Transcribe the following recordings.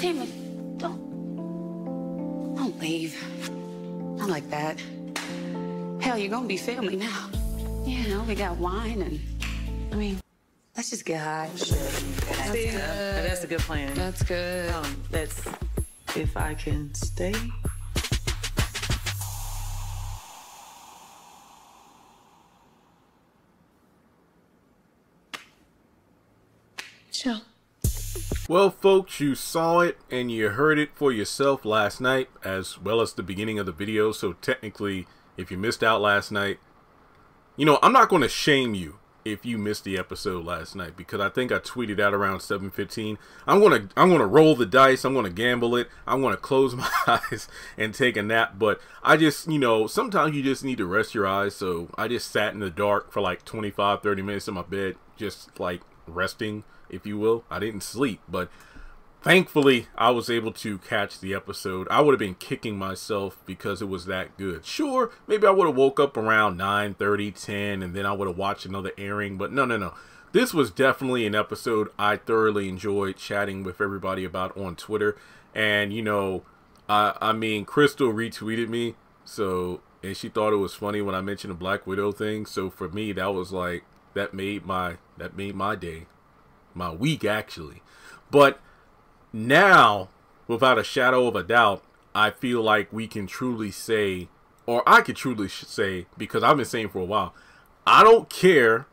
Fatima, don't leave. Not like that. Hell, you're gonna be family now. You know, we got wine and, I mean, let's just get high. Sure. That's good. That's a good plan. That's good. That's if I can stay. Sure. Well, folks, you saw it and you heard it for yourself last night, as well as the beginning of the video. So technically, if you missed out last night, you know, I'm not going to shame you if you missed the episode last night, because I think I tweeted out around 7:15. I'm gonna roll the dice. I'm gonna gamble it. I'm gonna close my eyes and take a nap. But I just, you know, sometimes you just need to rest your eyes. So I just sat in the dark for like 25-30 minutes in my bed, just like resting, if you will. I didn't sleep, but thankfully I was able to catch the episode. I would have been kicking myself because it was that good. Sure, maybe I would have woke up around 9:30, 10, and then I would have watched another airing, but no, this was definitely an episode I thoroughly enjoyed chatting with everybody about on Twitter. And you know, I mean, Crystal retweeted me, so, and she thought it was funny when I mentioned the Black Widow thing. So for me, that was like, that made my day, my week actually. But now, without a shadow of a doubt, I feel like we can truly say, or I could truly say, because I've been saying for a while, I don't care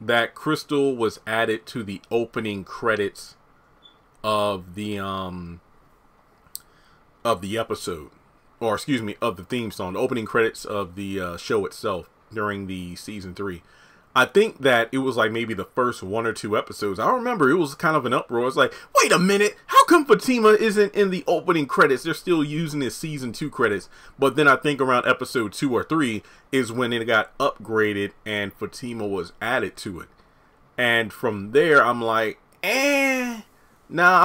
that Crystal was added to the opening credits of the episode, or excuse me, of the theme song, the opening credits of the show itself during the season 3. I think that it was like maybe the first 1 or 2 episodes. I remember it was kind of an uproar. It's like, wait a minute, how come Fatima isn't in the opening credits? They're still using his season 2 credits. But then I think around episode 2 or 3 is when it got upgraded and Fatima was added to it. And from there, I'm like, nah,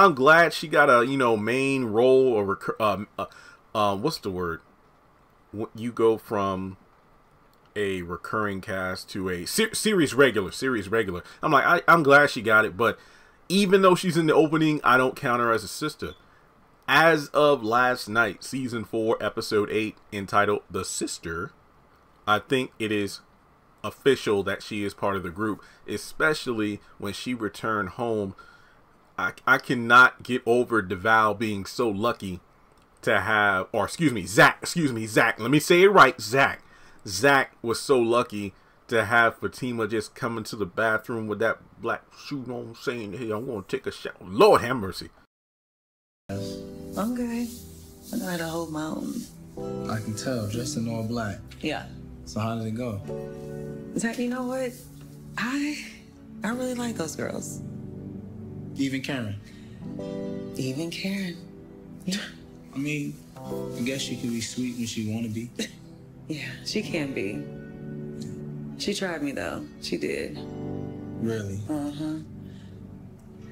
I'm glad she got a, you know, main role, or what's the word? You go from a recurring cast to a series regular. I'm like, I'm glad she got it. But even though she's in the opening, I don't count her as a sister. As of last night, season 4, episode 8, entitled The Sister, I think it is official that she is part of the group, especially when she returned home. I cannot get over DeVal being so lucky to have, or excuse me, Zach. Let me say it right, Zach was so lucky to have Fatima just come into the bathroom with that black suit on, saying, hey, I'm going to take a shower. Lord have mercy. Okay. I know how to hold my own. I can tell, dressed in all black. Yeah. So how did it go? Zach, you know what? I really like those girls. Even Karen? Even Karen. Yeah. I mean, I guess she can be sweet when she want to be. Yeah, she can be. She tried me, though. She did. Really? Uh-huh.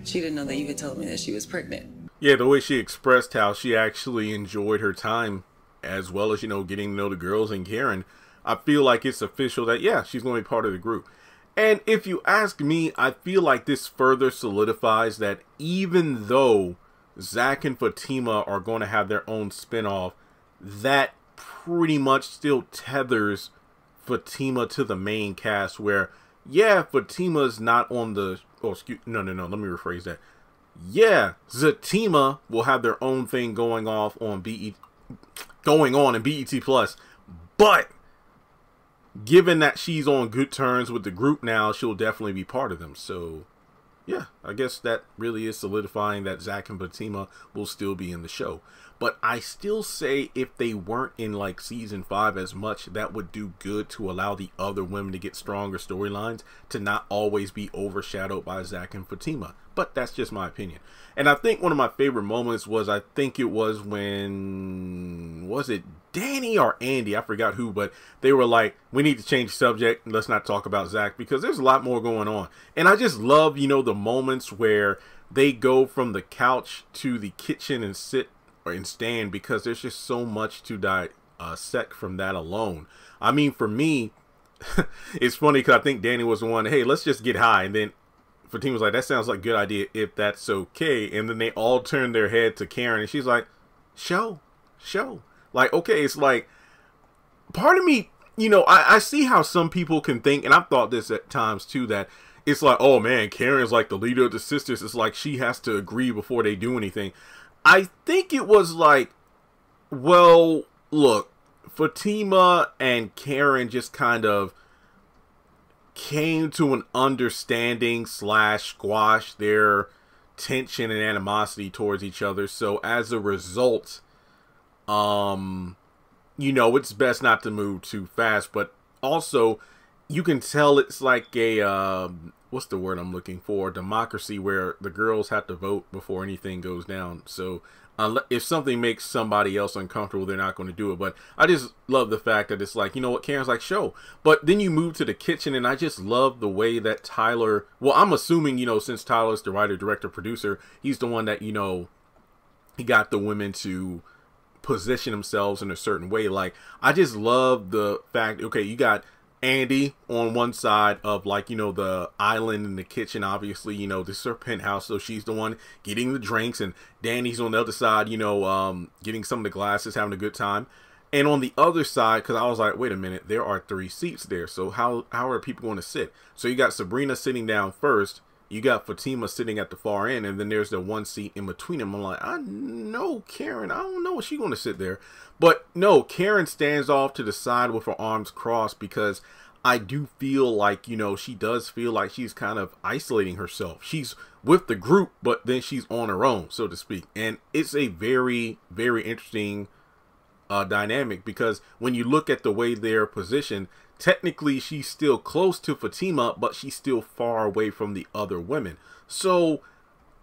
She didn't know that you had told me that she was pregnant. Yeah, the way she expressed how she actually enjoyed her time, as well as, you know, getting to know the girls and Karen, I feel like it's official that, yeah, she's going to be part of the group. And if you ask me, I feel like this further solidifies that even though Zach and Fatima are going to have their own spinoff, that pretty much still tethers Fatima to the main cast, where, yeah, Fatima's not on the, oh, excuse, no, let me rephrase that. Yeah, Zatima will have their own thing going off on BET, going on in BET+, but given that she's on good terms with the group now, she'll definitely be part of them. So yeah, I guess that really is solidifying that Zach and Fatima will still be in the show. But I still say, if they weren't in like season 5 as much, that would do good to allow the other women to get stronger storylines, to not always be overshadowed by Zach and Fatima. But that's just my opinion. And I think one of my favorite moments was, I think it was when, was it Danny or Andy? I forgot who, but they were like, we need to change subject. Let's not talk about Zach because there's a lot more going on. And I just love, you know, the moments where they go from the couch to the kitchen and sit and stand, because there's just so much to dissect from that alone. I mean, for me, it's funny because I think Danny was the one, hey, let's just get high. And then Fatima was like, that sounds like a good idea if that's okay. And then they all turned their head to Karen, and she's like, show. Like, okay, it's like, part of me, you know, I see how some people can think, and I've thought this at times too, that it's like, oh man, Karen's like the leader of the sisters. It's like she has to agree before they do anything. I think it was like, well, look, Fatima and Karen just kind of came to an understanding slash squash their tension and animosity towards each other. So as a result, you know, it's best not to move too fast, but also you can tell it's like a, what's the word I'm looking for? Democracy, where the girls have to vote before anything goes down. So if something makes somebody else uncomfortable, they're not going to do it. But I just love the fact that it's like, you know what, Karen's like, show. But then you move to the kitchen, and I just love the way that Tyler, well, I'm assuming, you know, since Tyler's the writer, director, producer, he's the one that, you know, he got the women to position themselves in a certain way. Like, I just love the fact, okay, you got Andy on one side of, like, you know, the island in the kitchen, obviously, you know, this is her penthouse, so she's the one getting the drinks, and Danny's on the other side, you know, getting some of the glasses, having a good time. And on the other side, because I was like, wait a minute, there are 3 seats there, so how are people going to sit? So you got Sabrina sitting down first, you got Fatima sitting at the far end, and then there's the one seat in between them. I'm like, I know Karen, I don't know if she's going to sit there. But no, Karen stands off to the side with her arms crossed, because I do feel like, you know, she does feel like she's kind of isolating herself. She's with the group, but then she's on her own, so to speak. And it's a very, very interesting dynamic, because when you look at the way they're positioned, technically she's still close to Fatima, but she's still far away from the other women. So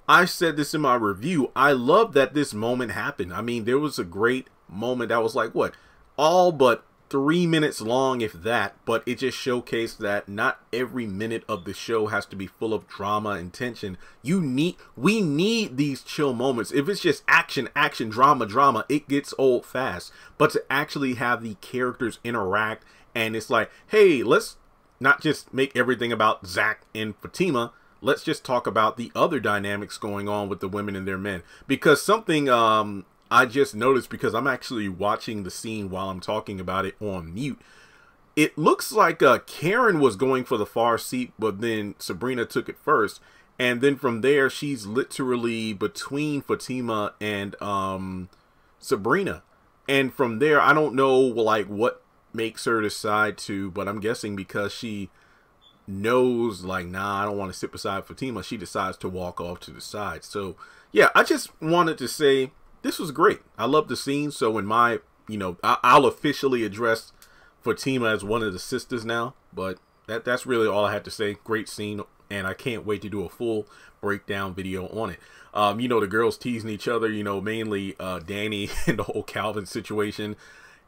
I said this in my review, I love that this moment happened. I mean, there was a great moment that was like, what, all but 3 minutes long, if that, but it just showcased that not every minute of the show has to be full of drama and tension. We need these chill moments. If it's just action, drama, it gets old fast. But to actually have the characters interact, and it's like, hey, let's not just make everything about Zach and Fatima, let's just talk about the other dynamics going on with the women and their men. Because something I just noticed, because I'm actually watching the scene while I'm talking about it on mute, it looks like Karen was going for the far seat, but then Sabrina took it first, and then from there she's literally between Fatima and Sabrina. And from there, I don't know, like, what makes her decide to, but I'm guessing because she knows, like, nah, I don't want to sit beside Fatima, she decides to walk off to the side. So yeah, I just wanted to say this was great. I love the scene. So in my, you know, I'll officially address Fatima as one of the sisters now, but that's really all I had to say. Great scene, and I can't wait to do a full breakdown video on it. You know, the girls teasing each other, you know, mainly Danny and the whole Calvin situation.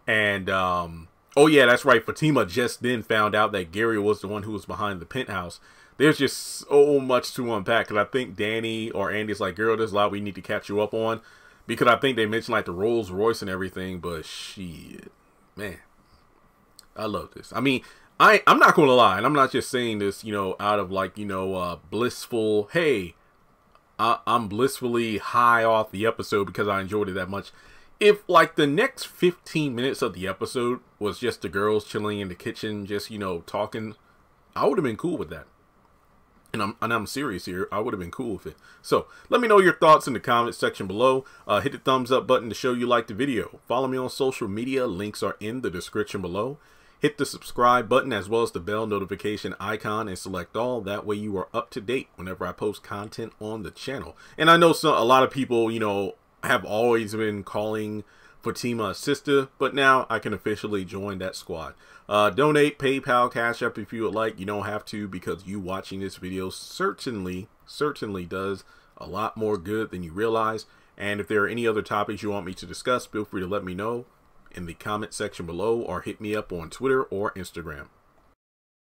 And oh yeah, that's right, Fatima just then found out that Gary was the one who was behind the penthouse. There's just so much to unpack, and I think Danny or Andy's like, girl, there's a lot we need to catch you up on. Because I think they mentioned, like, the Rolls Royce and everything, but shit, man, I love this. I mean, I'm not going to lie, and I'm not just saying this, you know, out of, like, you know, blissful, hey, I'm blissfully high off the episode because I enjoyed it that much. If, like, the next 15 minutes of the episode was just the girls chilling in the kitchen, just, you know, talking, I would have been cool with that. And I'm serious here, I would have been cool with it. So let me know your thoughts in the comments section below. Hit the thumbs up button to show you liked the video. Follow me on social media, links are in the description below. Hit the subscribe button as well as the bell notification icon and select all. That way you are up to date whenever I post content on the channel. And I know a lot of people, you know, have always been calling Fatima a sister, but now I can officially join that squad. Donate, PayPal, Cash App if you would like. You don't have to, because you watching this video certainly does a lot more good than you realize. And if there are any other topics you want me to discuss, feel free to let me know in the comment section below, or hit me up on Twitter or Instagram.